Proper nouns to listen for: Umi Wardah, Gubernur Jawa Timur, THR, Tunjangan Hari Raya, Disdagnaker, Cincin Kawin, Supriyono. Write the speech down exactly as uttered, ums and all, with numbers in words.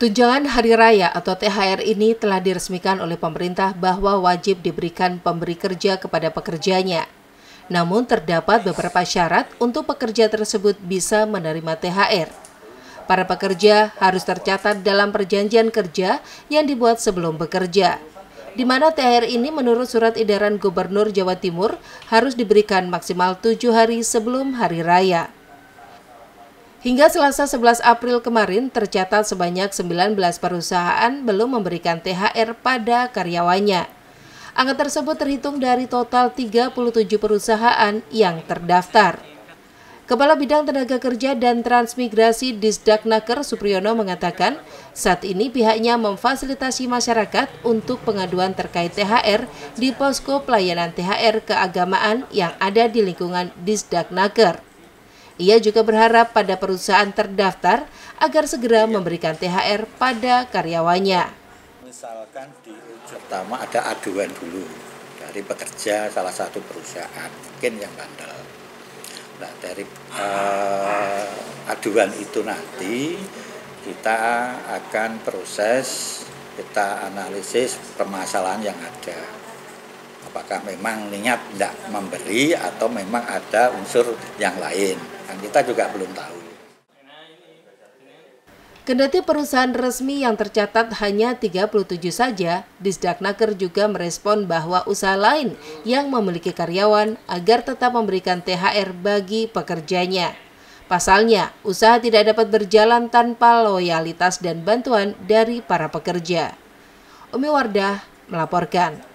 Tunjangan Hari Raya atau T H R ini telah diresmikan oleh pemerintah bahwa wajib diberikan pemberi kerja kepada pekerjanya. Namun terdapat beberapa syarat untuk pekerja tersebut bisa menerima T H R. Para pekerja harus tercatat dalam perjanjian kerja yang dibuat sebelum bekerja, di mana T H R ini menurut surat edaran Gubernur Jawa Timur harus diberikan maksimal tujuh hari sebelum Hari Raya. Hingga Selasa sebelas April kemarin, tercatat sebanyak sembilan belas perusahaan belum memberikan T H R pada karyawannya. Angka tersebut terhitung dari total tiga puluh tujuh perusahaan yang terdaftar. Kepala Bidang Tenaga Kerja dan Transmigrasi Disdagnaker Supriyono mengatakan, saat ini pihaknya memfasilitasi masyarakat untuk pengaduan terkait T H R di posko pelayanan T H R keagamaan yang ada di lingkungan Disdagnaker. Ia juga berharap pada perusahaan terdaftar agar segera memberikan T H R pada karyawannya. Misalkan di pertama ada aduan dulu dari pekerja salah satu perusahaan, mungkin yang bandel. Nah, dari uh, aduan itu nanti kita akan proses, kita analisis permasalahan yang ada. Apakah memang niat tidak memberi atau memang ada unsur yang lain. Kita juga belum tahu. Kendati perusahaan resmi yang tercatat hanya tiga puluh tujuh saja, Disdagnaker juga merespon bahwa usaha lain yang memiliki karyawan agar tetap memberikan T H R bagi pekerjanya. Pasalnya, usaha tidak dapat berjalan tanpa loyalitas dan bantuan dari para pekerja. Umi Wardah melaporkan.